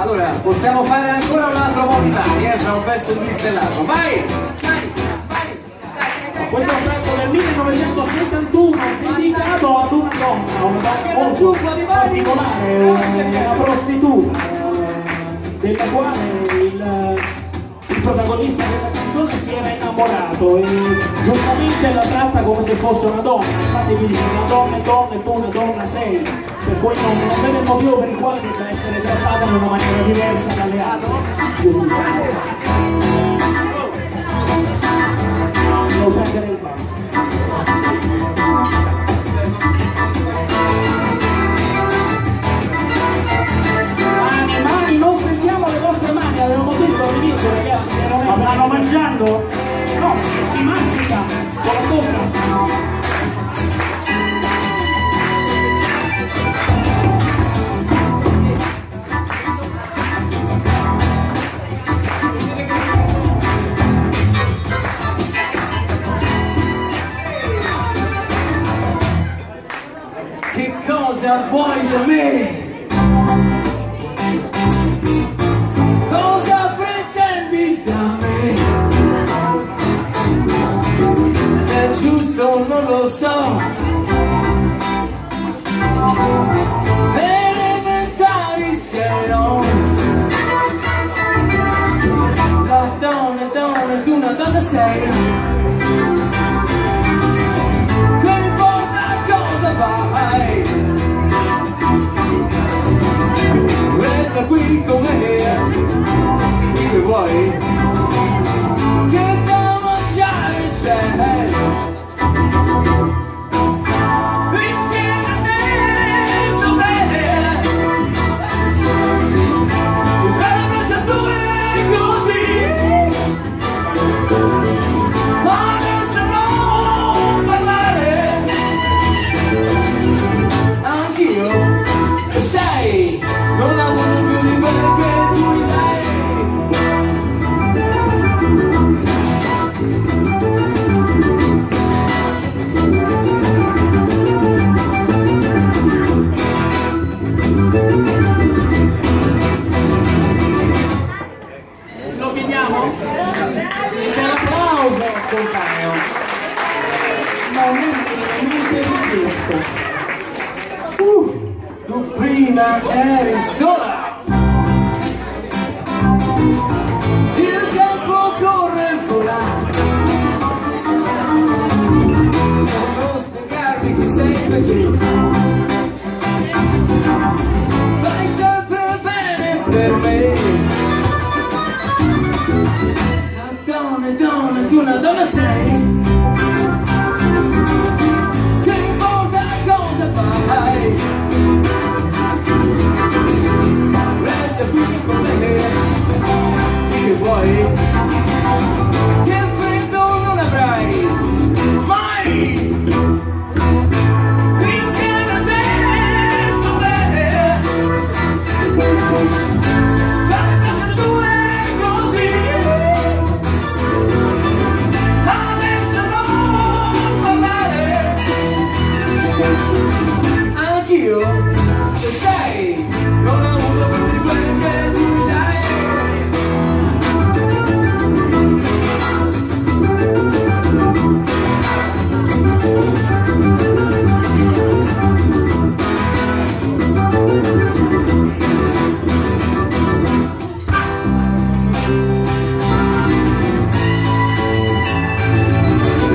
Allora, possiamo fare ancora un altro po' di mani, tra un pezzo di pizza e l'altro. Vai! Vai! Vai! Questo è un pezzo del 1971, dedicato ad una donna, un particolare, una prostituta, della quale il protagonista della canzone si era innamorato e giustamente la tratta come se fosse una donna, infatti mi dice una donna e tu una donna sei. Per cui non vedo il motivo per il quale deve essere trattata in una maniera diversa dalle altre. Devo prendere il passo. Mani, mani, non sentiamo le vostre mani, avevamo detto all'inizio ragazzi, se non è... Ma stanno mangiando? No, si mastica con la bocca. Che cosa vuoi da me? Cosa pretendi da me? Se è giusto non lo so. Elementari siano. Ma donna, donna, tu una donna sei. Resta qui con me, qui che vuoi, che da mangiare c'è, insieme a te sto bene, usare le braccia tue così, ma adesso non parlare, anch'io sei, non la vuoi. Tu prima eri sola, il tempo corre e vola, non spiegarmi chi sei perché fai sempre bene per me, donna, donna, tu una donna sei. Resta qui con me, chi che vuoi, che freddo non avrai mai, insieme a te sto bene, fare casa tue così, adesso non parlare. Anch'io, che sei, non ho avuto più di quel che tu mi dai.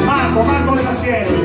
Marco le tastiere.